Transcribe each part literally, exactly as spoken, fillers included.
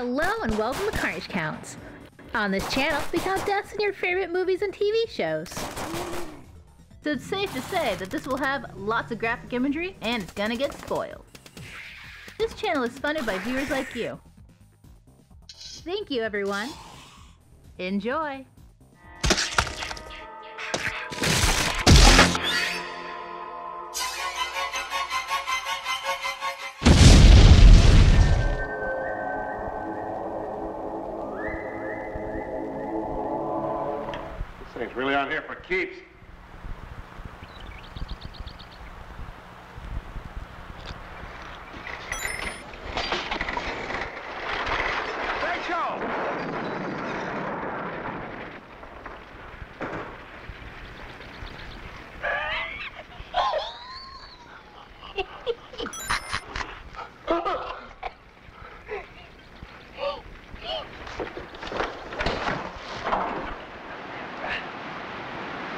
Hello and welcome to Carnage Counts. On this channel, we count deaths in your favorite movies and T V shows. So it's safe to say that this will have lots of graphic imagery and it's gonna get spoiled. This channel is funded by viewers like you. Thank you, everyone. Enjoy. Things really out here for keeps. Rachel!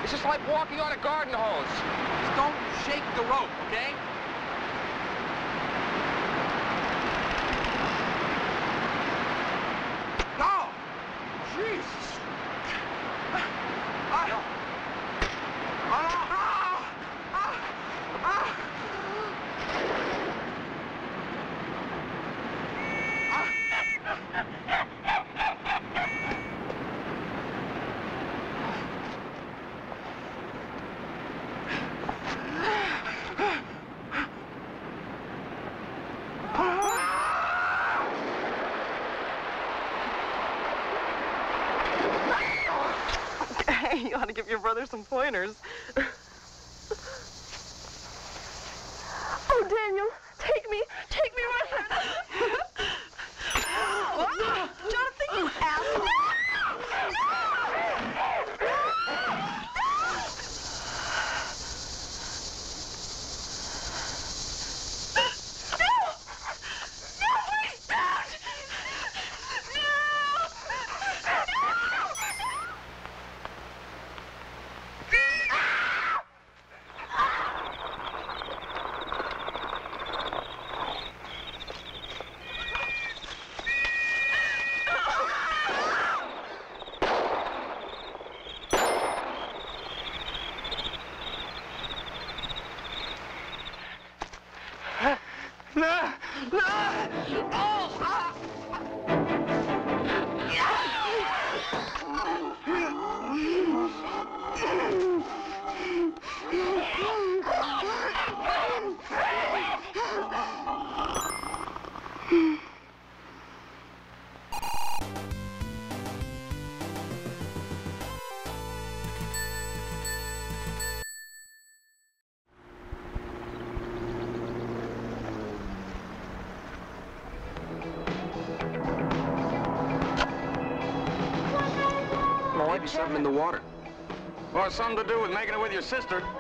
It's just like walking on a garden hose. Just don't shake the rope, okay? No! Jesus! I... No. Oh, no. Ah! Ah! Ah! Ah! You ought to give your brother some pointers. Oh, Daniel, take me, take me with him. Oh, Jonathan, you asshole. No! No! Oh! Ah. Maybe something in the water. Or something to do with making it with your sister.